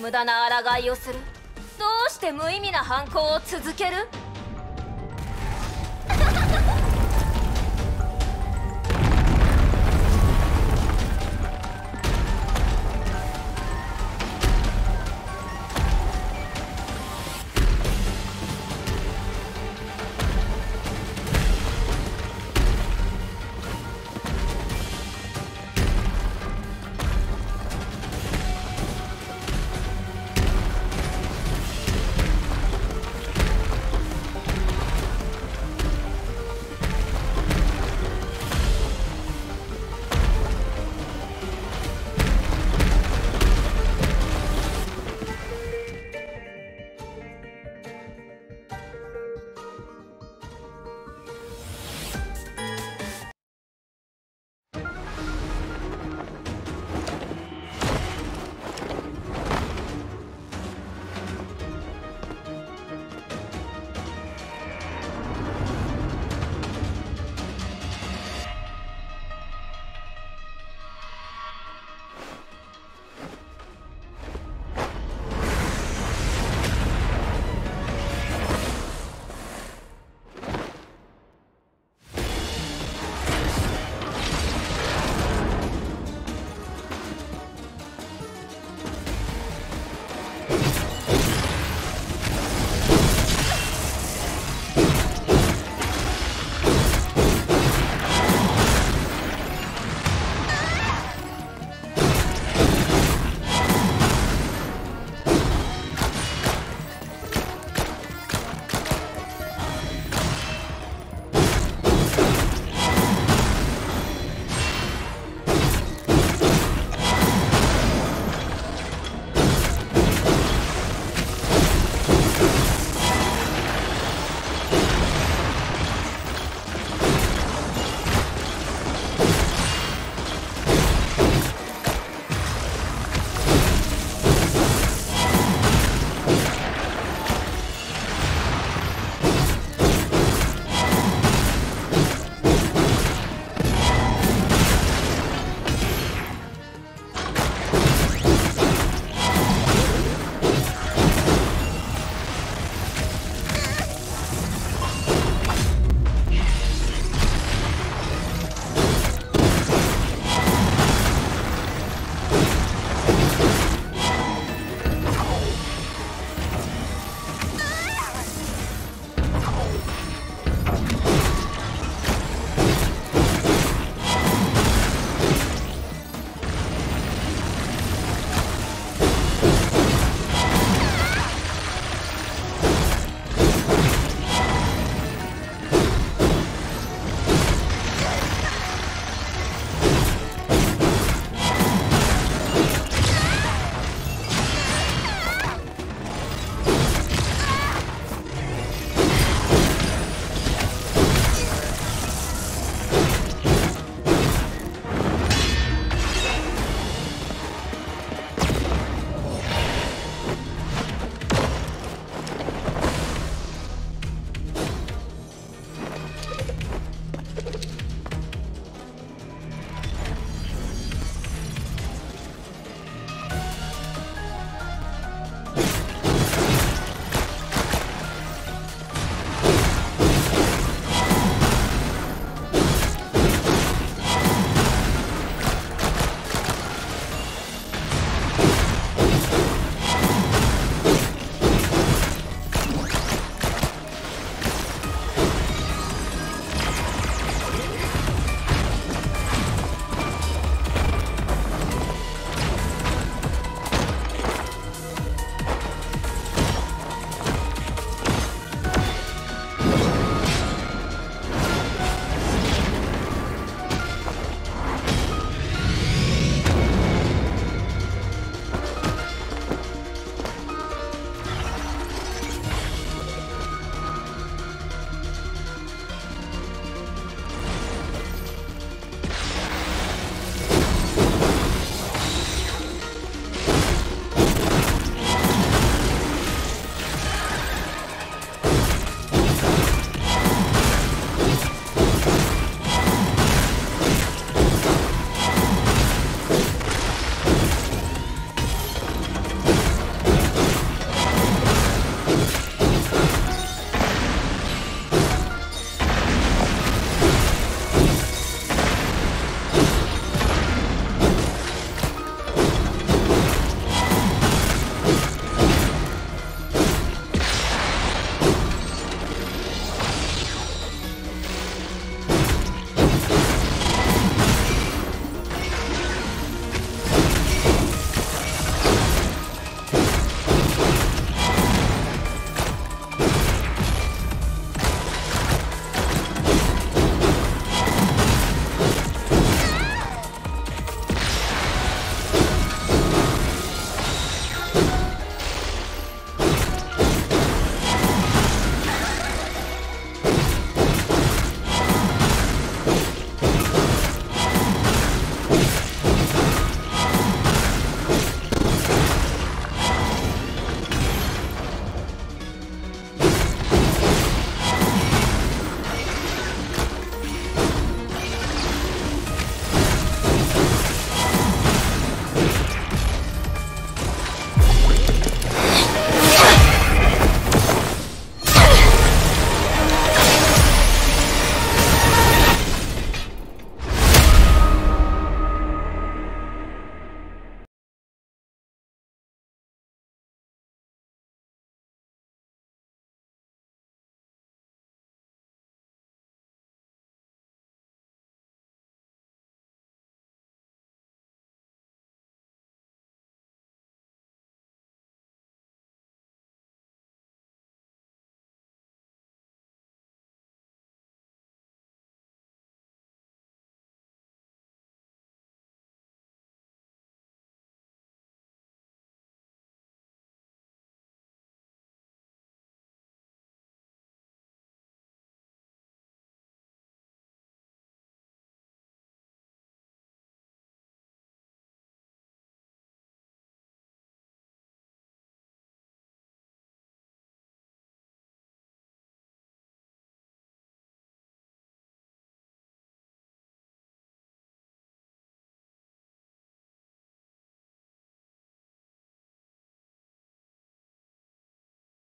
無駄な抗いをする。どうして無意味な反抗を続ける？